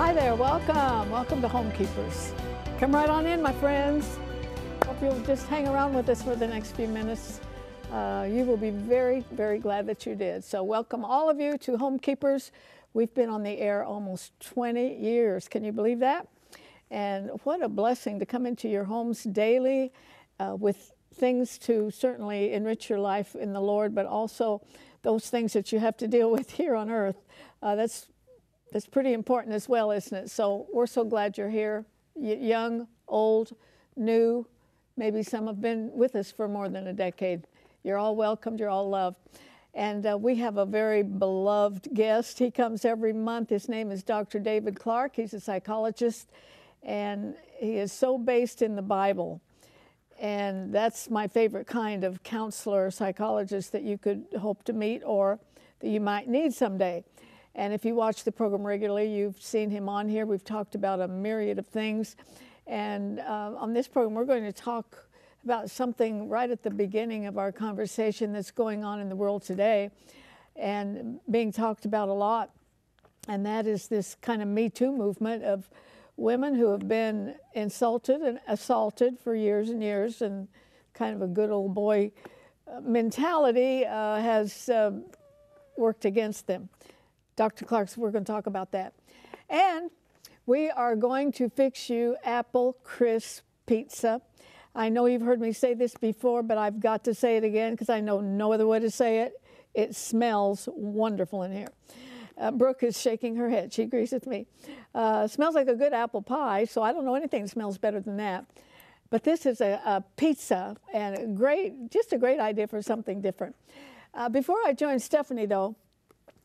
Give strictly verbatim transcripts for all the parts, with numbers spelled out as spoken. Hi there, welcome. Welcome to Homekeepers. Come right on in, my friends. Hope you'll just hang around with us for the next few minutes. Uh, you will be very, very glad that you did. So welcome all of you to Homekeepers. We've been on the air almost twenty years. Can you believe that? And what a blessing to come into your homes daily uh, with things to certainly enrich your life in the Lord, but also those things that you have to deal with here on earth. Uh, that's that's pretty important as well, isn't it? So we're so glad you're here, y young, old, new. Maybe some have been with us for more than a decade. You're all welcomed. You're all loved. And uh, we have a very beloved guest. He comes every month. His name is Doctor David Clarke. He's a psychologist, and he is so based in the Bible. And that's my favorite kind of counselor or psychologist that you could hope to meet or that you might need someday. And if you watch the program regularly, you've seen him on here. We've talked about a myriad of things. And uh, on this program, we're going to talk about something right at the beginning of our conversation that's going on in the world today and being talked about a lot. And that is this kind of Me Too movement of women who have been insulted and assaulted for years and years, and kind of a good old boy mentality uh, has uh, worked against them. Doctor Clarke's, we're going to talk about that. And we are going to fix you apple crisp pizza. I know you've heard me say this before, but I've got to say it again because I know no other way to say it. It smells wonderful in here. Uh, Brooke is shaking her head. She agrees with me. Uh, smells like a good apple pie, so I don't know anything that smells better than that. But this is a, a pizza, and a great, just a great idea for something different. Uh, before I join Stephanie, though,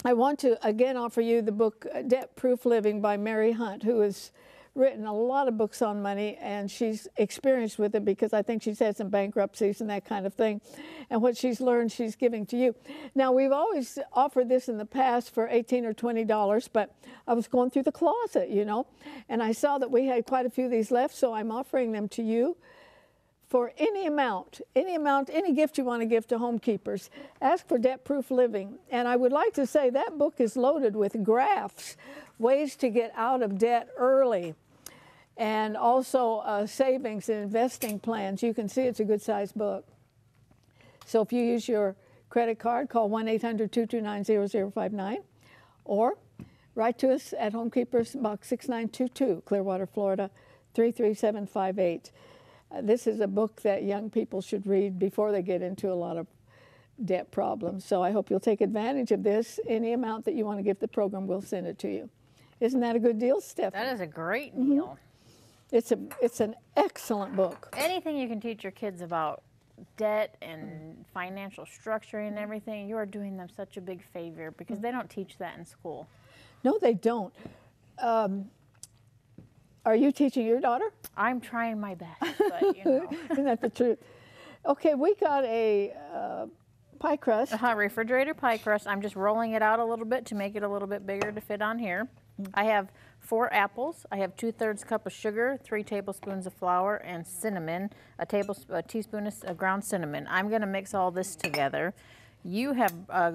I want to again offer you the book Debt-Proof Living by Mary Hunt, who has written a lot of books on money, and she's experienced with it because I think she's had some bankruptcies and that kind of thing. And what she's learned, she's giving to you. Now, we've always offered this in the past for eighteen or twenty dollars, but I was going through the closet, you know, and I saw that we had quite a few of these left, so I'm offering them to you for any amount, any amount, any gift you want to give to Homekeepers. Ask for Debt-Proof Living. And I would like to say that book is loaded with graphs, ways to get out of debt early, and also uh, savings and investing plans. You can see it's a good-sized book. So if you use your credit card, call one eight hundred, two two nine, zero zero five nine or write to us at Homekeepers, Box six nine two two, Clearwater, Florida, three three seven five eight. Uh, this is a book that young people should read before they get into a lot of debt problems. So I hope you'll take advantage of this. Any amount that you want to give the program, we'll send it to you. Isn't that a good deal, Stephanie? That is a great deal. Mm-hmm. It's a it's an excellent book. Anything you can teach your kids about debt and financial structure and everything, you are doing them such a big favor because they don't teach that in school. No, they don't. Um, are you teaching your daughter? I'm trying my best, but you know. Isn't that the truth? Okay, we got a uh, pie crust. Uh-huh, refrigerator pie crust. I'm just rolling it out a little bit to make it a little bit bigger to fit on here. I have four apples, I have two-thirds cup of sugar, three tablespoons of flour, and cinnamon, a, tablespoon, a teaspoon of ground cinnamon. I'm going to mix all this together. You have uh,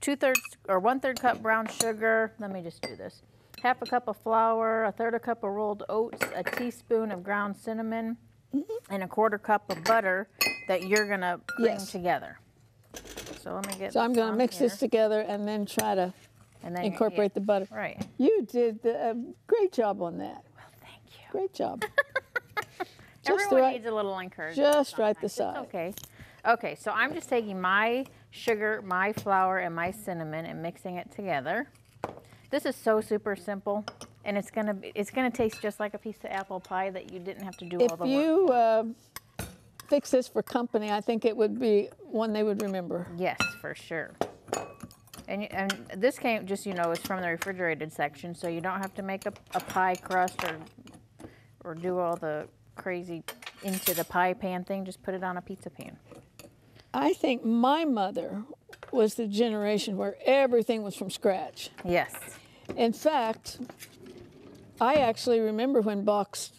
two-thirds or one-third cup brown sugar. Let me just do this. Half a cup of flour, a third a cup of rolled oats, a teaspoon of ground cinnamon, mm-hmm. and a quarter cup of butter that you're going to cream yes. together. So let me get So I'm going to mix here. this together and then try to... And then incorporate the butter. Right. You did a great job on that. Well, thank you. Great job. Everyone right, needs a little encouragement. Just sometimes. right the side. It's okay. Okay, so I'm just taking my sugar, my flour, and my cinnamon and mixing it together. This is so super simple, and it's gonna be, it's gonna taste just like a piece of apple pie that you didn't have to do if all the you, work. If uh, you fix this for company, I think it would be one they would remember. Yes, for sure. And, and this came just, you know, it's from the refrigerated section, so you don't have to make a, a pie crust or or do all the crazy into the pie pan thing. Just put it on a pizza pan. I think my mother was the generation where everything was from scratch. Yes. In fact, I actually remember when boxed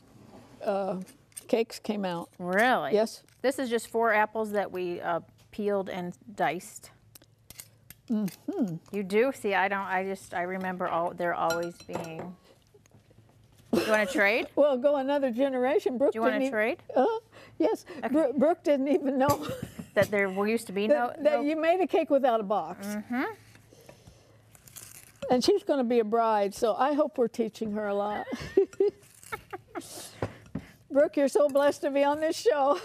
uh, cakes came out. Really? Yes. This is just four apples that we uh, peeled and diced. Mm-hmm. You do? See, I don't, I just, I remember all, they're always being Do you want to trade? Well, go another generation. Brooke, do you want to trade? Uh, yes. Okay. Brooke didn't even know that there used to be that, no. That no. You made a cake without a box. Mm-hmm. And she's going to be a bride, so I hope we're teaching her a lot. Brooke, you're so blessed to be on this show.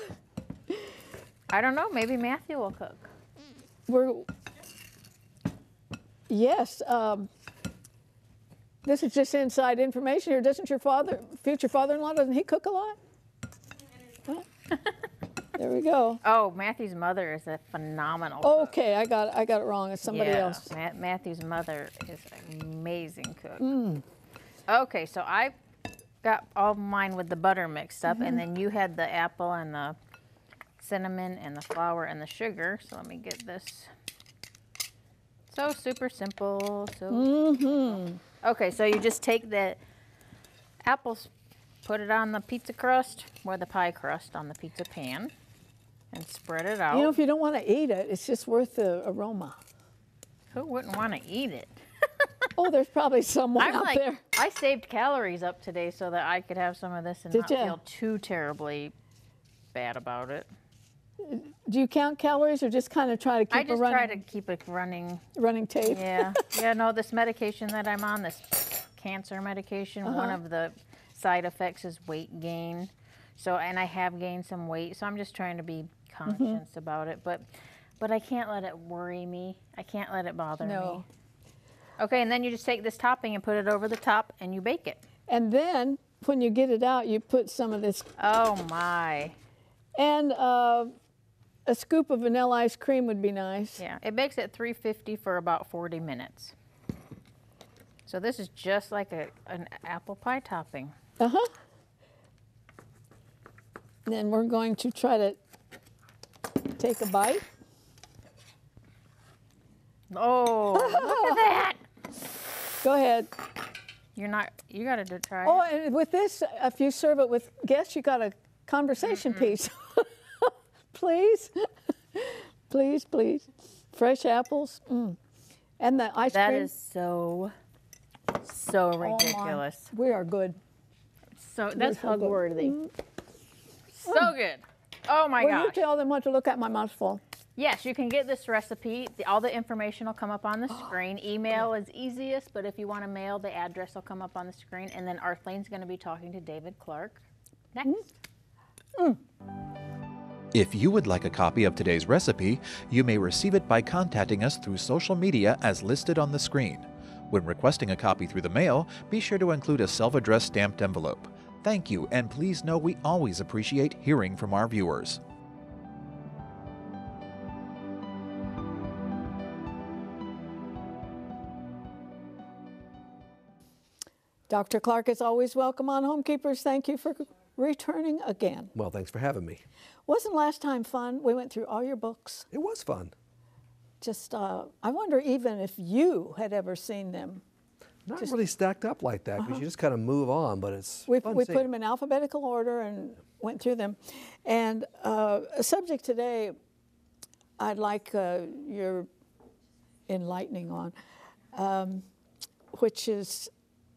I don't know. Maybe Matthew will cook. We're yes. Um, This is just inside information here. Doesn't your father, future father-in-law, doesn't he cook a lot? Well, there we go. Oh, Matthew's mother is a phenomenal cook. Okay, I got it, I got it wrong. It's somebody yeah, else. Ma Matthew's mother is an amazing cook. Mm. Okay, so I got all mine with the butter mixed up, mm-hmm. and then you had the apple and the cinnamon and the flour and the sugar. So let me get this. So super simple. So. Mm-hmm. Okay, so you just take the apples, put it on the pizza crust, or the pie crust on the pizza pan, and spread it out. You know, if you don't want to eat it, it's just worth the aroma. Who wouldn't want to eat it? Oh, there's probably someone I'm out like, there. I saved calories up today so that I could have some of this and Did not you? feel too terribly bad about it. Do you count calories or just kind of try to keep it running? I just running, try to keep it running. Running tape. Yeah. Yeah, no, this medication that I'm on, this cancer medication, uh-huh. one of the side effects is weight gain. So, and I have gained some weight, so I'm just trying to be conscious mm-hmm. about it. But but I can't let it worry me. I can't let it bother no. me. Okay, and then you just take this topping and put it over the top and you bake it. And then when you get it out, you put some of this. Oh, my. And... Uh, a scoop of vanilla ice cream would be nice. Yeah, it bakes at three fifty for about forty minutes. So this is just like a, an apple pie topping. Uh-huh. Then we're going to try to take a bite. Oh, look at that! Go ahead. You're not, you gotta try it. Oh, and with this, if you serve it with guests, you got a conversation mm-hmm. piece. Please, please, please. Fresh apples. Mm. And the ice that cream. That is so, so oh ridiculous. My. We are good. So that's so hug-worthy. Mm. So mm. good. Oh, my gosh. Will you tell them what to look at my mouthful? Yes, you can get this recipe. All the information will come up on the screen. Email is easiest, but if you want to mail, the address will come up on the screen. And then Arthelene's going to be talking to David Clarke next. Mm. Mm. If you would like a copy of today's recipe, you may receive it by contacting us through social media as listed on the screen. When requesting a copy through the mail, be sure to include a self-addressed stamped envelope. Thank you, and please know we always appreciate hearing from our viewers. Doctor Clarke is always welcome on Homekeepers. Thank you for returning again. Well, thanks for having me. Wasn't last time fun? We went through all your books. It was fun. Just, uh, I wonder even if you had ever seen them. Not just, really stacked up like that, because uh-huh. you just kind of move on, but it's We, fun we put them in alphabetical order and went through them. And uh, a subject today I'd like uh, your enlightening on, um, which is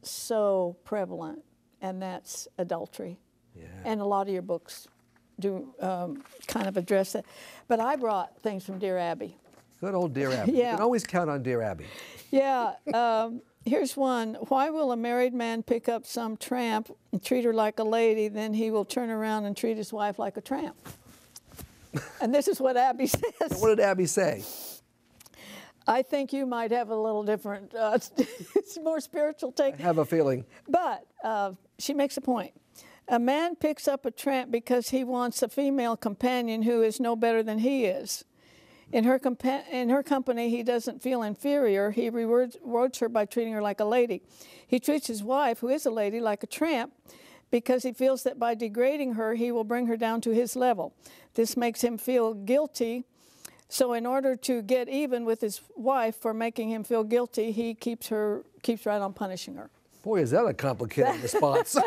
so prevalent, and that's adultery. Yeah. And a lot of your books do um, kind of address that. But I brought things from Dear Abbey. Good old Dear Abbey. Yeah. You can always count on Dear Abbey. Yeah. um, here's one. Why will a married man pick up some tramp and treat her like a lady, then he will turn around and treat his wife like a tramp? And this is what Abbey says. What did Abbey say? I think you might have a little different, uh, it's more spiritual take. I have a feeling. But uh, she makes a point. A man picks up a tramp because he wants a female companion who is no better than he is. In her, compa in her company, he doesn't feel inferior. He rewards her by treating her like a lady. He treats his wife, who is a lady, like a tramp because he feels that by degrading her, he will bring her down to his level. This makes him feel guilty. So in order to get even with his wife for making him feel guilty, he keeps, her, keeps right on punishing her. Boy, is that a complicated response.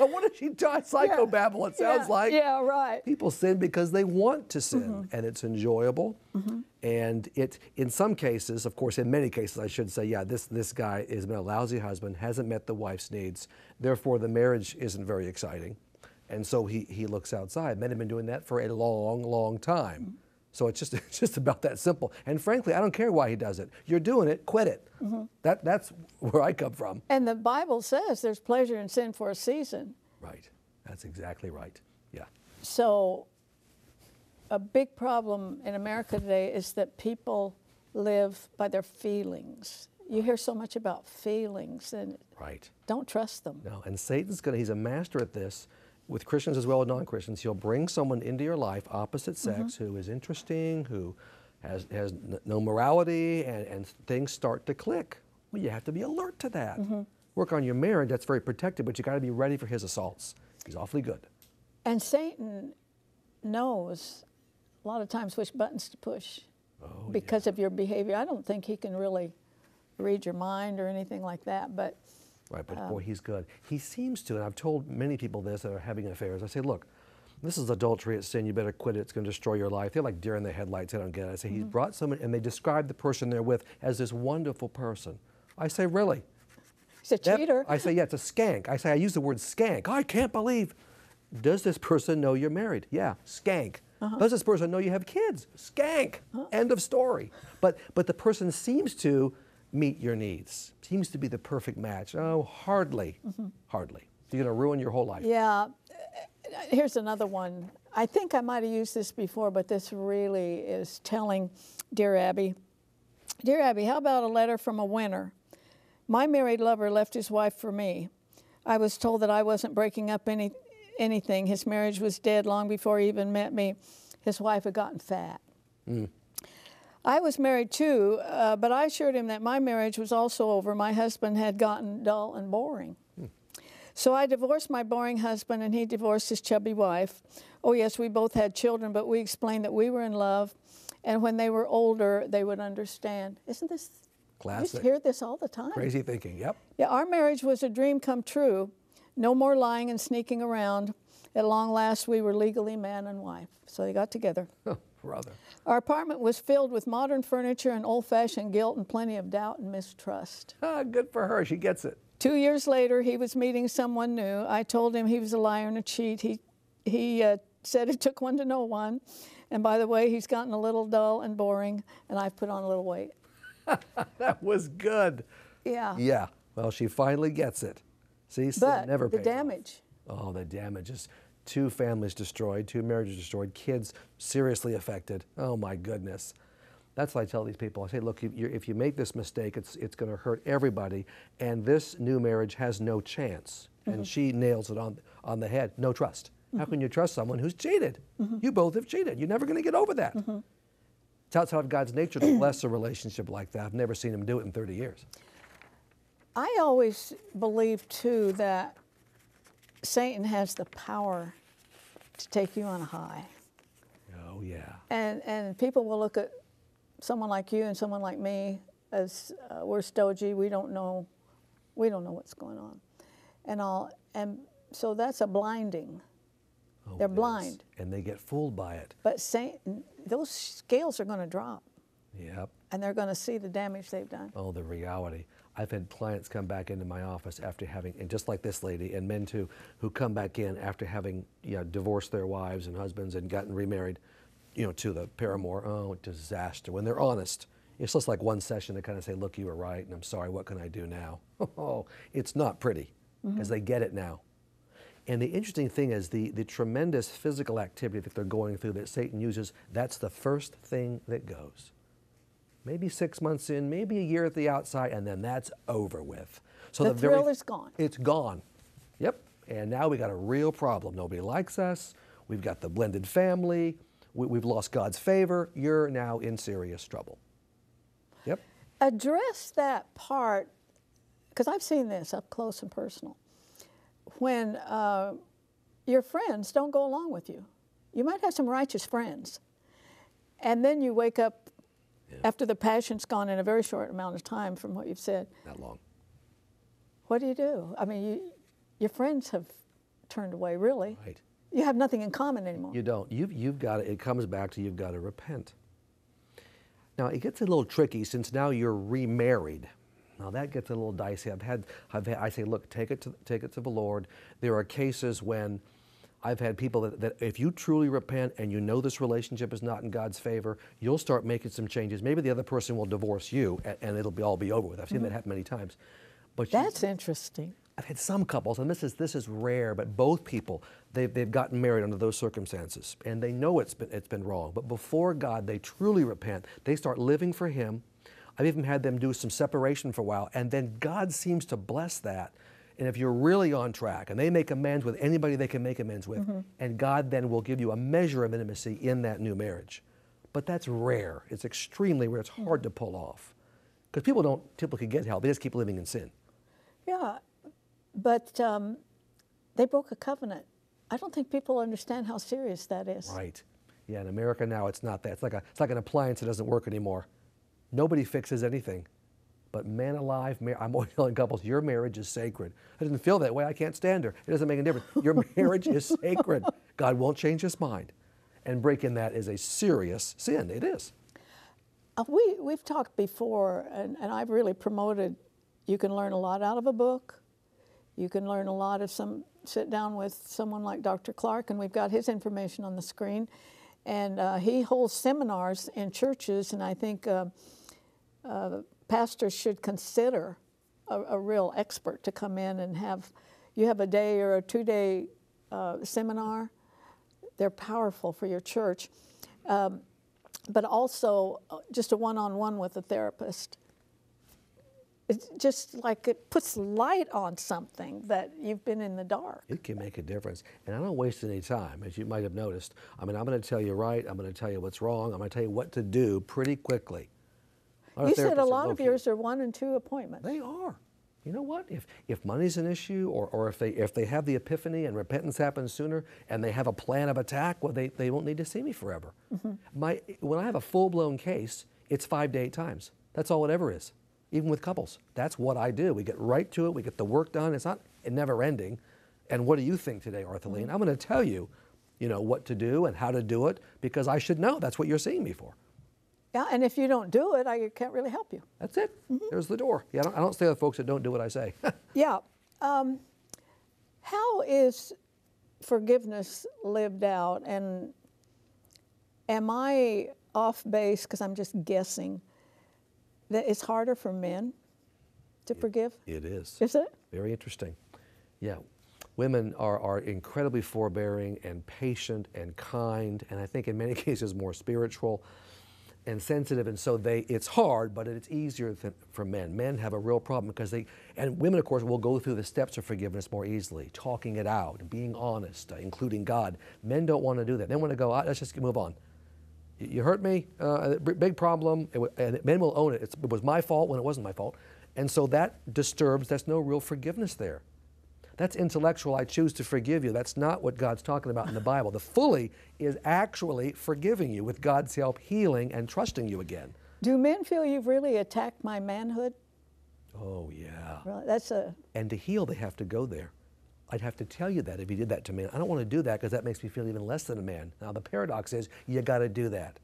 I wonder she taught psychobabble, it sounds yeah. like. Yeah, right. People sin because they want to sin, mm-hmm. and it's enjoyable. Mm-hmm. And it, in some cases, of course, in many cases, I should say, yeah, this, this guy has been a lousy husband, hasn't met the wife's needs, therefore the marriage isn't very exciting. And so he, he looks outside. Men have been doing that for a long, long time. Mm-hmm. So it's just, it's just about that simple. And frankly, I don't care why he does it. You're doing it, quit it. Mm-hmm. That, that's where I come from. And the Bible says there's pleasure in sin for a season. Right. That's exactly right. Yeah. So a big problem in America today is that people live by their feelings. You hear so much about feelings, and right. don't trust them. No, and Satan's going to, he's a master at this. With Christians as well as non-Christians, he'll bring someone into your life, opposite sex, mm-hmm. who is interesting, who has, has n no morality, and, and things start to click. Well, you have to be alert to that. Mm-hmm. Work on your marriage, that's very protective, but you got to be ready for his assaults. He's awfully good. And Satan knows a lot of times which buttons to push oh, because yeah. of your behavior. I don't think he can really read your mind or anything like that, but... Right, but um, boy, he's good. He seems to, and I've told many people this that are having affairs. I say, look, this is adultery, it's sin, you better quit it, it's going to destroy your life. They're like deer in the headlights, they don't get it. I say, mm-hmm. he's brought someone, and they describe the person they're with as this wonderful person. I say, really? He's a that, cheater. I say, yeah, it's a skank. I say, I use the word skank. I can't believe. Does this person know you're married? Yeah, skank. Uh-huh. Does this person know you have kids? Skank. Uh-huh. End of story. But, but the person seems to meet your needs. Seems to be the perfect match. Oh, hardly, mm-hmm. hardly. You're gonna ruin your whole life. Yeah, here's another one. I think I might've used this before, but this really is telling. Dear Abbey, Dear Abbey, how about a letter from a winner? My married lover left his wife for me. I was told that I wasn't breaking up any anything. His marriage was dead long before he even met me. His wife had gotten fat. Mm. I was married too, uh, but I assured him that my marriage was also over. My husband had gotten dull and boring. Hmm. So I divorced my boring husband and he divorced his chubby wife. Oh yes, we both had children, but we explained that we were in love and when they were older, they would understand. Isn't this, classic. You hear this all the time. Crazy thinking, yep. Yeah, our marriage was a dream come true. No more lying and sneaking around. At long last, we were legally man and wife. So they got together. Huh. Brother. Our apartment was filled with modern furniture and old-fashioned guilt and plenty of doubt and mistrust. Ah, good for her. She gets it. Two years later, he was meeting someone new. I told him he was a liar and a cheat. He, he uh, said it took one to know one. And by the way, he's gotten a little dull and boring, and I've put on a little weight. That was good. Yeah. Yeah. Well, she finally gets it. See, sin never pays off. But the damage. Oh, the damage is... Two families destroyed, two marriages destroyed, kids seriously affected. Oh my goodness. That's what I tell these people. I say, look, you, you, if you make this mistake, it's, it's going to hurt everybody. And this new marriage has no chance. Mm-hmm. And she nails it on, on the head. No trust. Mm-hmm. How can you trust someone who's cheated? Mm-hmm. You both have cheated. You're never going to get over that. Mm-hmm. It's outside of God's nature to bless a relationship like that. I've never seen him do it in thirty years. I always believe, too, that Satan has the power to take you on a high. Oh, yeah. And, and people will look at someone like you and someone like me as uh, we're stodgy. We don't know, we don't know what's going on. And, all, and so that's a blinding. Oh, they're blind. And they get fooled by it. But Satan, those scales are going to drop. Yep. And they're going to see the damage they've done. Oh, the reality. I've had clients come back into my office after having, and just like this lady, and men too, who come back in after having, you know, divorced their wives and husbands and gotten remarried, you know, to the paramour. Oh, disaster. When they're honest, it's just like one session to kind of say, look, you were right, and I'm sorry, what can I do now? Oh, it's not pretty, because mm-hmm. they get it now. And the interesting thing is the, the tremendous physical activity that they're going through that Satan uses, that's the first thing that goes. Maybe six months in, maybe a year at the outside, and then that's over with. So the, the thrill very, is gone. It's gone. Yep. And now we got a real problem. Nobody likes us. We've got the blended family. We, we've lost God's favor. You're now in serious trouble. Yep. Address that part, because I've seen this up close and personal. When uh, your friends don't go along with you, you might have some righteous friends, and then you wake up after the passion's gone in a very short amount of time from what you've said. Not long. What do you do? I mean, you, your friends have turned away, really. Right. You have nothing in common anymore. You don't. You've, you've got to, it comes back to you've got to repent. Now, it gets a little tricky since now you're remarried. Now, that gets a little dicey. I've had, I've had I say, look, take it, to, take it to the Lord. There are cases when I've had people that, that if you truly repent and you know this relationship is not in God's favor, you'll start making some changes. Maybe the other person will divorce you and, and it'll be all be over with. I've seen mm-hmm. that happen many times. But That's you, interesting. I've had some couples, and this is this is rare, but both people, they've, they've gotten married under those circumstances, and they know it's been, it's been wrong. But before God, they truly repent. They start living for Him. I've even had them do some separation for a while, and then God seems to bless that. And if you're really on track, and they make amends with anybody they can make amends with, mm-hmm. and God then will give you a measure of intimacy in that new marriage. But that's rare. It's extremely rare. It's hard to pull off. Because people don't typically get help. They just keep living in sin. Yeah, but um, they broke a covenant. I don't think people understand how serious that is. Right. Yeah, in America now it's not that. It's like, a, it's like an appliance that doesn't work anymore. Nobody fixes anything. But man alive, I'm always telling couples, your marriage is sacred. I didn't feel that way. I can't stand her. It doesn't make a difference. Your marriage is sacred. God won't change His mind. And breaking that is a serious sin. It is. Uh, we, we've talked before, and, and I've really promoted, you can learn a lot out of a book. You can learn a lot if some sit down with someone like Doctor Clarke, and we've got his information on the screen. And uh, he holds seminars in churches, and I think uh, uh, pastors should consider a, a real expert to come in and have, you have a day or a two-day uh, seminar. They're powerful for your church. Um, but also just a one-on-one with a therapist. It's just like it puts light on something that you've been in the dark. It can make a difference. And I don't waste any time, as you might have noticed. I mean, I'm going to tell you right, I'm going to tell you what's wrong, I'm going to tell you what to do pretty quickly. You said a lot of yours are one and two appointments. They are. You know what? If if money's an issue, or, or if they if they have the epiphany and repentance happens sooner, and they have a plan of attack, well, they, they won't need to see me forever. Mm-hmm. My when I have a full-blown case, it's five to eight times. That's all it ever is, even with couples. That's what I do. We get right to it. We get the work done. It's not never-ending. And what do you think today, Arthelene? Mm-hmm. I'm going to tell you, you know, what to do and how to do it, because I should know. That's what you're seeing me for. Yeah, and if you don't do it, I can't really help you. That's it. Mm-hmm. There's the door. Yeah, I don't, I don't stay with folks that don't do what I say. Yeah. Um, how is forgiveness lived out? And am I off base, because I'm just guessing, that it's harder for men to it, forgive? It is. Is it? Very interesting. Yeah. Women are, are incredibly forbearing and patient and kind, and I think in many cases more spiritual and sensitive, and so they, it's hard, but it's easier than, for men. Men have a real problem because they, and women, of course, will go through the steps of forgiveness more easily, talking it out, being honest, uh, including God. Men don't want to do that. They want to go, oh, let's just move on. You hurt me, uh, big problem, it, and men will own it. It's, it was my fault when it wasn't my fault. And so that disturbs, that's no real forgiveness there. That's intellectual, I choose to forgive you. That's not what God's talking about in the Bible. The fully is actually forgiving you with God's help, healing, and trusting you again. Do men feel you've really attacked my manhood? Oh, yeah. Really? That's a... And to heal, they have to go there. I'd have to tell you that if you did that to me. I don't want to do that because that makes me feel even less than a man. Now, the paradox is you got to do that.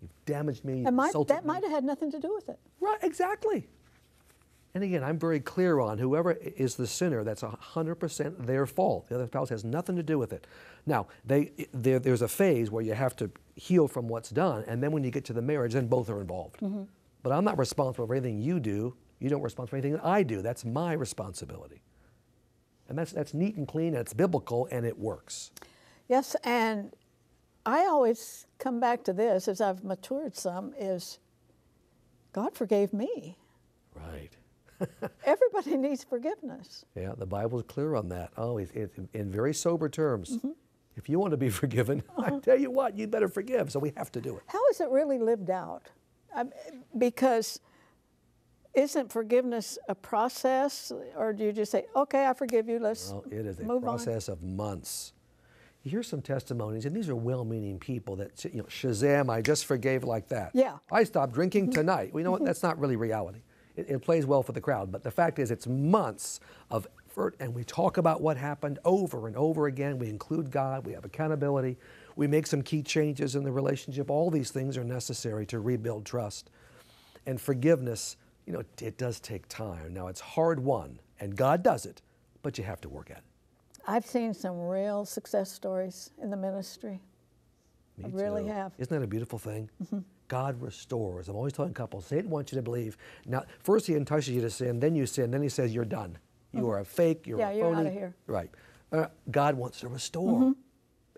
You've damaged me, you've insulted me. That might have had nothing to do with it. Right, exactly. And again, I'm very clear on whoever is the sinner, that's one hundred percent their fault. The other spouse has nothing to do with it. Now, they, there, there's a phase where you have to heal from what's done, and then when you get to the marriage, then both are involved. Mm-hmm. But I'm not responsible for anything you do. You don't responsible for anything that I do. That's my responsibility. And that's, that's neat and clean, and it's biblical, and it works. Yes, and I always come back to this, as I've matured some, is God forgave me. Right. Everybody needs forgiveness. Yeah, the Bible's clear on that. Oh, it's, it's in very sober terms. Mm-hmm. If you want to be forgiven, uh-huh. I tell you what, you better forgive. So we have to do it. How is it really lived out? I mean, because isn't forgiveness a process, or do you just say, "Okay, I forgive you. Let's move on." No, it is a process on. of months. You hear some testimonies, and these are well-meaning people that, you know, Shazam! I just forgave like that. Yeah. I stopped drinking tonight. Well, you know what? That's not really reality. It, it plays well for the crowd, but the fact is it's months of effort, and we talk about what happened over and over again. We include God, we have accountability, we make some key changes in the relationship. All these things are necessary to rebuild trust. And forgiveness, you know, it does take time. Now, it's hard won, and God does it, but you have to work at it. I've seen some real success stories in the ministry. Me I too. really have. Isn't that a beautiful thing? Mm-hmm. God restores. I'm always telling couples, Satan wants you to believe. Now, first he entices you to sin, then you sin, then he says you're done. You mm-hmm. are a fake, you're yeah, a phony. Yeah, you're out of here. Right. Uh, God wants to restore. Mm-hmm.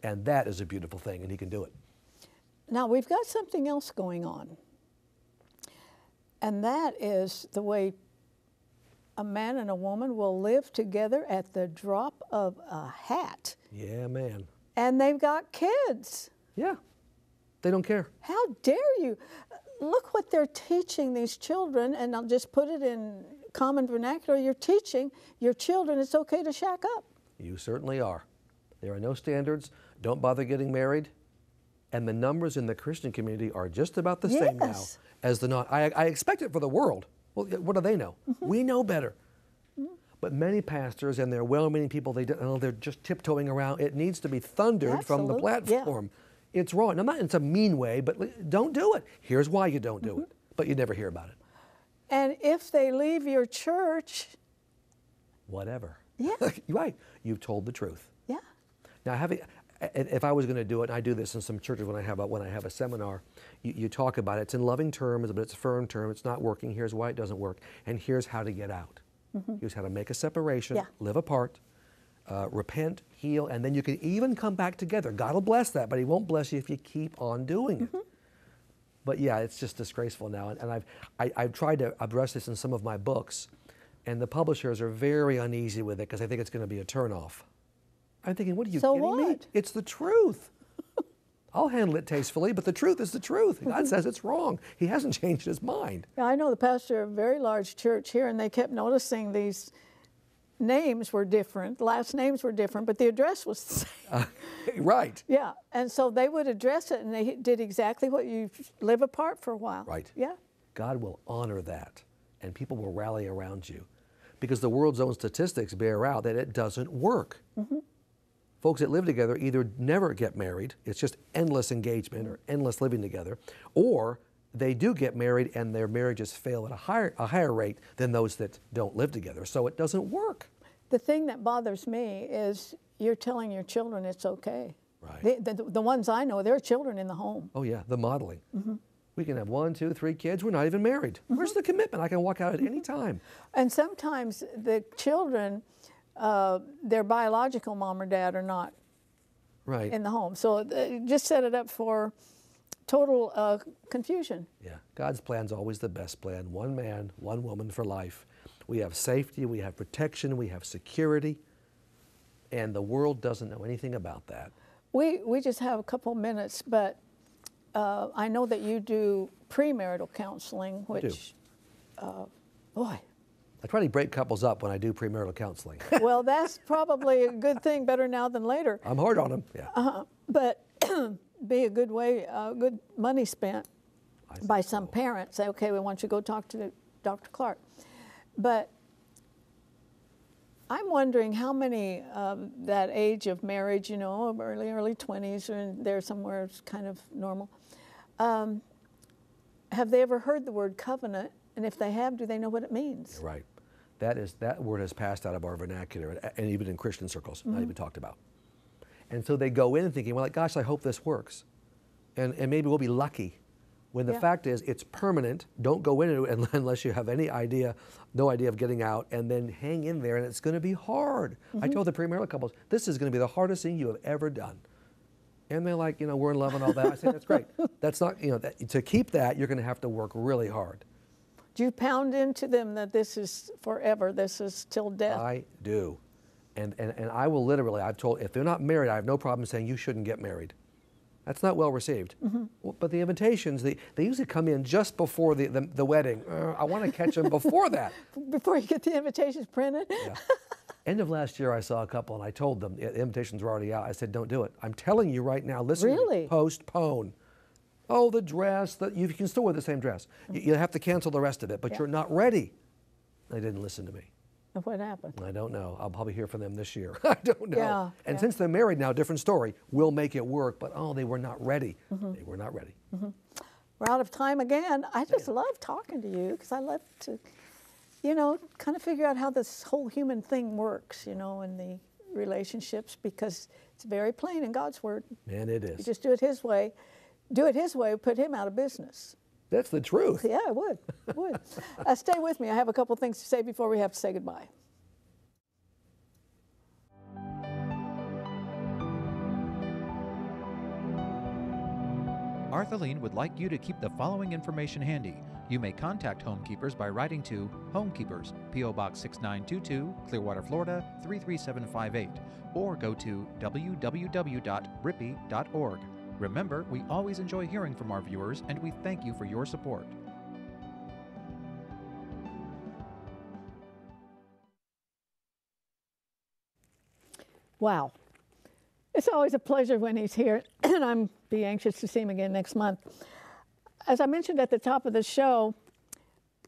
And that is a beautiful thing, and he can do it. Now, we've got something else going on. And that is the way a man and a woman will live together at the drop of a hat. Yeah, man. And they've got kids. Yeah, they don't care. How dare you? Look what they're teaching these children, and I'll just put it in common vernacular. You're teaching your children it's okay to shack up. You certainly are. There are no standards. Don't bother getting married. And the numbers in the Christian community are just about the yes. same now as the non. I, I expect it for the world. Well, what do they know? Mm-hmm. We know better. Mm-hmm. But many pastors and their well-meaning people, they don't, oh, they're just tiptoeing around. It needs to be thundered Absolutely. from the platform. Yeah. It's wrong. Now, not in some mean way, but don't do it. Here's why you don't do mm-hmm. it. But you never hear about it. And if they leave your church, whatever. Yeah. Right. You've told the truth. Yeah. Now, having. If I was going to do it, and I do this in some churches when I have a, when I have a seminar, you, you talk about it. It's in loving terms, but it's a firm term. It's not working. Here's why it doesn't work, and here's how to get out. Mm-hmm. Here's how to make a separation, yeah. live apart, uh, repent, heal, and then you can even come back together. God will bless that, but he won't bless you if you keep on doing it. Mm-hmm. But yeah, it's just disgraceful now, and, and I've, I, I've tried to address this in some of my books, and the publishers are very uneasy with it because they think it's going to be a turnoff. I'm thinking, what are you so kidding what? me? It's the truth. I'll handle it tastefully, but the truth is the truth. God says it's wrong. He hasn't changed his mind. Now, I know the pastor of a very large church here, and they kept noticing these names were different, last names were different, but the address was the same. Uh, right. Yeah, and so they would address it, and they did exactly what you live apart for a while. Right. Yeah. God will honor that, and people will rally around you, because the world's own statistics bear out that it doesn't work. Mm-hmm. Folks that live together either never get married, it's just endless engagement or endless living together, or they do get married and their marriages fail at a higher, a higher rate than those that don't live together. So it doesn't work. The thing that bothers me is you're telling your children it's okay. Right. The, the, the ones I know, they're children in the home. Oh yeah, the modeling. Mm-hmm. We can have one, two, three kids, we're not even married. Mm-hmm. Where's the commitment? I can walk out at mm-hmm. any time. And sometimes the children, Uh, their biological mom or dad are not right in the home. So uh, just set it up for total uh, confusion. Yeah, God's plan's always the best plan. One man, one woman for life. We have safety, we have protection, we have security, and the world doesn't know anything about that. We, we just have a couple minutes, but uh, I know that you do premarital counseling, which, I do. Uh, boy. I try to break couples up when I do premarital counseling. Well, that's probably a good thing, better now than later. I'm hard on them, yeah. Uh-huh. But be a good way, uh, good money spent by some so. parents. Say, okay, we want you to go talk to Doctor Clarke. But I'm wondering how many um, that age of marriage, you know, early, early twenties, or there somewhere it's kind of normal. Um, have they ever heard the word covenant? And if they have, do they know what it means? You're right. That is, that word has passed out of our vernacular, and even in Christian circles, mm-hmm. not even talked about. And so they go in thinking, well, like, gosh, I hope this works. And, and maybe we'll be lucky. When the yeah. fact is, it's permanent. Don't go into it unless you have any idea, no idea of getting out, and then hang in there, and it's going to be hard. Mm-hmm. I told the premarital couples, this is going to be the hardest thing you have ever done. And they're like, you know, we're in love and all that. I say, that's great. That's not, you know, that, to keep that, you're going to have to work really hard. Do you pound into them that this is forever, this is till death? I do. And, and, and I will literally, I've told, if they're not married, I have no problem saying you shouldn't get married. That's not well received. Mm-hmm. Well, but the invitations, they, they usually come in just before the, the, the wedding. Uh, I want to catch them before that. Before you get the invitations printed? Yeah. End of last year, I saw a couple, and I told them, the invitations were already out. I said, don't do it. I'm telling you right now, listen, really? postpone. Oh, the dress, the, you can still wear the same dress. You, you have to cancel the rest of it, but yeah. you're not ready. They didn't listen to me. And what happened? I don't know. I'll probably hear from them this year. I don't know. Yeah, and yeah. since they're married now, different story. We'll make it work, but oh, they were not ready. Mm-hmm. They were not ready. Mm-hmm. We're out of time again. I just yeah. love talking to you because I love to, you know, kind of figure out how this whole human thing works, you know, and the relationships, because it's very plain in God's Word. And it is. You just do it His way. Do it His way, put Him out of business. That's the truth. Yeah, it would. It would. Uh, stay with me. I have a couple things to say before we have to say goodbye. Arthelene would like you to keep the following information handy. You may contact Homekeepers by writing to Homekeepers, P O Box six nine two two, Clearwater, Florida three three seven five eight, or go to w w w dot rippy dot org. Remember, we always enjoy hearing from our viewers, and we thank you for your support. Wow. It's always a pleasure when he's here, and I'm be anxious to see him again next month. As I mentioned at the top of the show,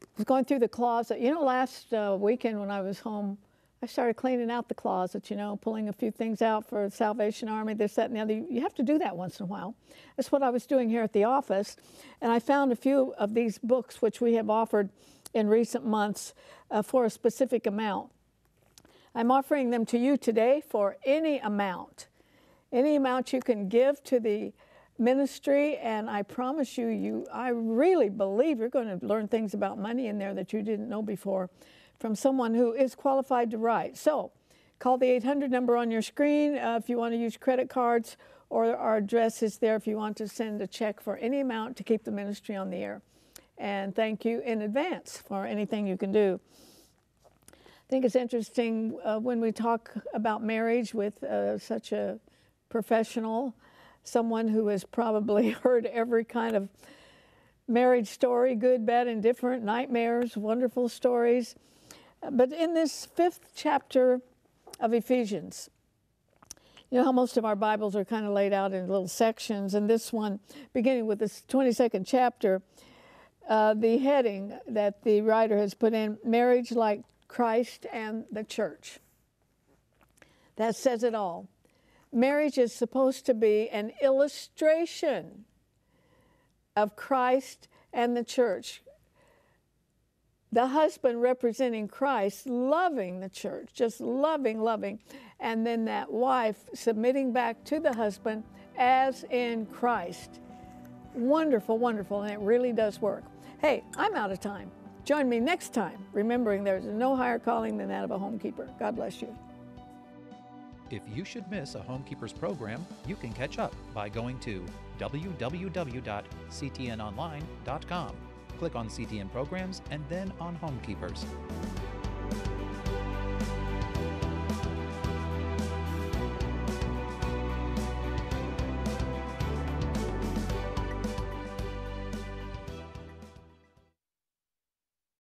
I was going through the closet. You know, last uh, weekend when I was home, I started cleaning out the closet, you know, pulling a few things out for the Salvation Army, this, that, and the other. You have to do that once in a while. That's what I was doing here at the office. And I found a few of these books, which we have offered in recent months uh, for a specific amount. I'm offering them to you today for any amount. Any amount you can give to the ministry, and I promise you, you, I really believe you're going to learn things about money in there that you didn't know before, from someone who is qualified to write. So call the eight hundred number on your screen uh, if you want to use credit cards, or our address is there if you want to send a check for any amount to keep the ministry on the air. And thank you in advance for anything you can do. I think it's interesting uh, when we talk about marriage with uh, such a professional, someone who has probably heard every kind of marriage story, good, bad, and different, nightmares, wonderful stories. But in this fifth chapter of Ephesians, you know how most of our Bibles are kind of laid out in little sections, and this one, beginning with this twenty-second chapter, uh, the heading that the writer has put in, Marriage Like Christ and the Church. That says it all. Marriage is supposed to be an illustration of Christ and the church. The husband representing Christ, loving the church, just loving, loving. And then that wife submitting back to the husband as in Christ. Wonderful, wonderful, and it really does work. Hey, I'm out of time. Join me next time, remembering there's no higher calling than that of a homekeeper. God bless you. If you should miss a Homekeepers program, you can catch up by going to w w w dot c t n online dot com. Click on C T N Programs and then on Homekeepers.